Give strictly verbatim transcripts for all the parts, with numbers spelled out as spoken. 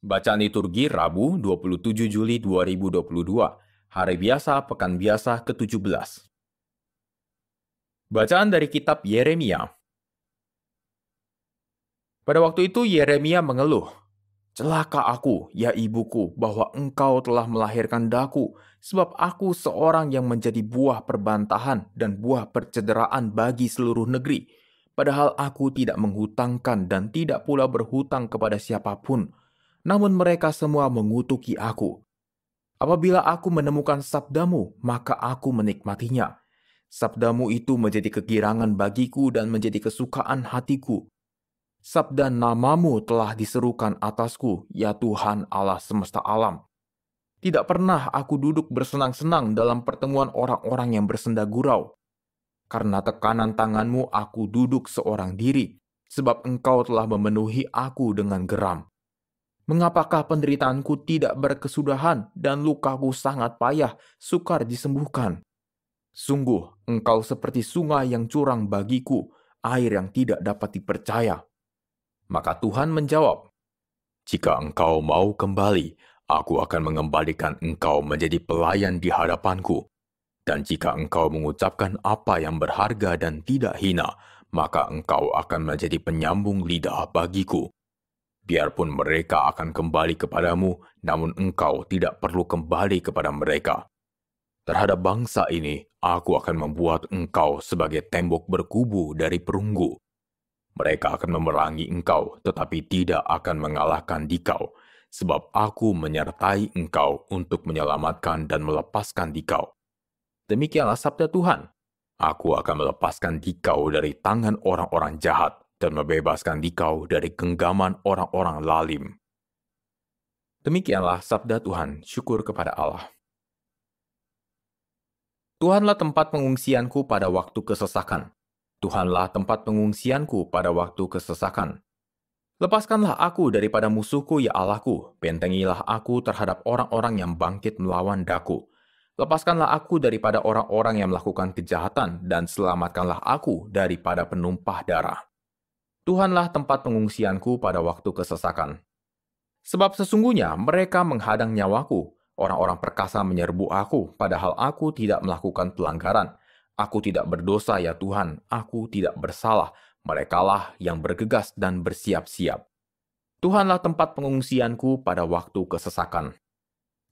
Bacaan liturgi Rabu dua puluh tujuh Juli dua ribu dua puluh dua, hari biasa, pekan biasa ke tujuh belas. Bacaan dari kitab Yeremia. Pada waktu itu Yeremia mengeluh, "Celaka aku, ya ibuku, bahwa engkau telah melahirkan daku, sebab aku seorang yang menjadi buah perbantahan dan buah percederaan bagi seluruh negeri, padahal aku tidak menghutangkan dan tidak pula berhutang kepada siapapun. Namun mereka semua mengutuki aku. Apabila aku menemukan sabdamu, maka aku menikmatinya. Sabdamu itu menjadi kegirangan bagiku dan menjadi kesukaan hatiku. Sabda namamu telah diserukan atasku, ya Tuhan Allah semesta alam. Tidak pernah aku duduk bersenang-senang dalam pertemuan orang-orang yang bersenda gurau. Karena tekanan tanganmu aku duduk seorang diri, sebab engkau telah memenuhi aku dengan geram. Mengapakah penderitaanku tidak berkesudahan dan lukaku sangat payah, sukar disembuhkan? Sungguh, engkau seperti sungai yang curang bagiku, air yang tidak dapat dipercaya." Maka Tuhan menjawab, "Jika engkau mau kembali, aku akan mengembalikan engkau menjadi pelayan di hadapanku. Dan jika engkau mengucapkan apa yang berharga dan tidak hina, maka engkau akan menjadi penyambung lidah bagiku. Biarpun mereka akan kembali kepadamu, namun engkau tidak perlu kembali kepada mereka. Terhadap bangsa ini, aku akan membuat engkau sebagai tembok berkubu dari perunggu. Mereka akan memerangi engkau, tetapi tidak akan mengalahkan dikau, sebab aku menyertai engkau untuk menyelamatkan dan melepaskan dikau. Demikianlah sabda Tuhan. Aku akan melepaskan dikau dari tangan orang-orang jahat, dan membebaskan dikau dari genggaman orang-orang lalim." Demikianlah sabda Tuhan, syukur kepada Allah. Tuhanlah tempat pengungsianku pada waktu kesesakan. Tuhanlah tempat pengungsianku pada waktu kesesakan. Lepaskanlah aku daripada musuhku, ya Allahku. Bentengilah aku terhadap orang-orang yang bangkit melawan daku. Lepaskanlah aku daripada orang-orang yang melakukan kejahatan, dan selamatkanlah aku daripada penumpah darah. Tuhanlah tempat pengungsianku pada waktu kesesakan. Sebab sesungguhnya mereka menghadang nyawaku, orang-orang perkasa menyerbu aku, padahal aku tidak melakukan pelanggaran. Aku tidak berdosa, ya Tuhan, aku tidak bersalah, merekalah yang bergegas dan bersiap-siap. Tuhanlah tempat pengungsianku pada waktu kesesakan.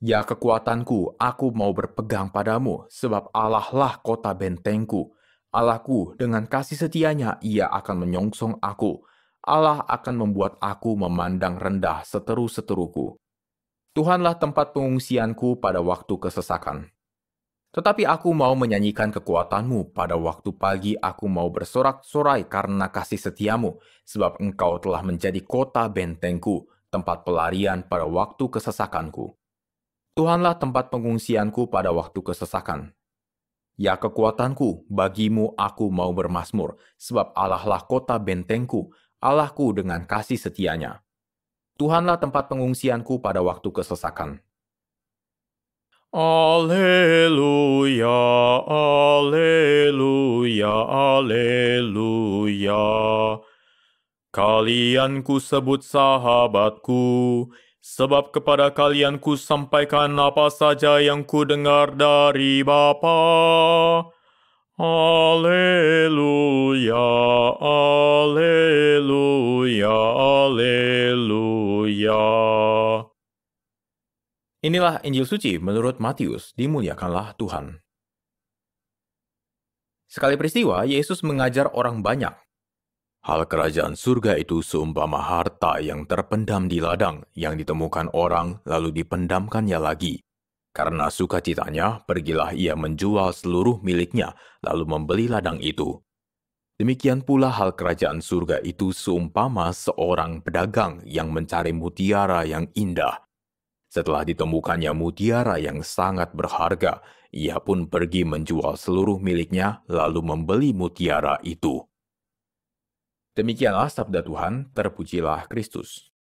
Ya kekuatanku, aku mau berpegang padamu, sebab Allahlah kota bentengku. Allahku, dengan kasih setianya, ia akan menyongsong aku. Allah akan membuat aku memandang rendah seteru-seteruku. Tuhanlah tempat pengungsianku pada waktu kesesakan. Tetapi aku mau menyanyikan kekuatanmu. Pada waktu pagi aku mau bersorak-sorai karena kasih setiamu, sebab engkau telah menjadi kota bentengku, tempat pelarian pada waktu kesesakanku. Tuhanlah tempat pengungsianku pada waktu kesesakan. Ya kekuatanku, bagimu aku mau bermazmur, sebab Allahlah kota bentengku, Allahku dengan kasih setianya. Tuhanlah tempat pengungsianku pada waktu kesesakan. Alleluia, alleluia, alleluia. Kalian ku sebut sahabatku, sebab kepada kalian ku sampaikan apa saja yang ku dengar dari Bapa. Alleluia, alleluia, alleluia. Inilah Injil Suci menurut Matius, dimuliakanlah Tuhan. Sekali peristiwa, Yesus mengajar orang banyak. "Hal kerajaan surga itu seumpama harta yang terpendam di ladang, yang ditemukan orang, lalu dipendamkannya lagi. Karena sukacitanya, pergilah ia menjual seluruh miliknya, lalu membeli ladang itu. Demikian pula hal kerajaan surga itu seumpama seorang pedagang yang mencari mutiara yang indah. Setelah ditemukannya mutiara yang sangat berharga, ia pun pergi menjual seluruh miliknya, lalu membeli mutiara itu." Demikianlah sabda Tuhan, terpujilah Kristus.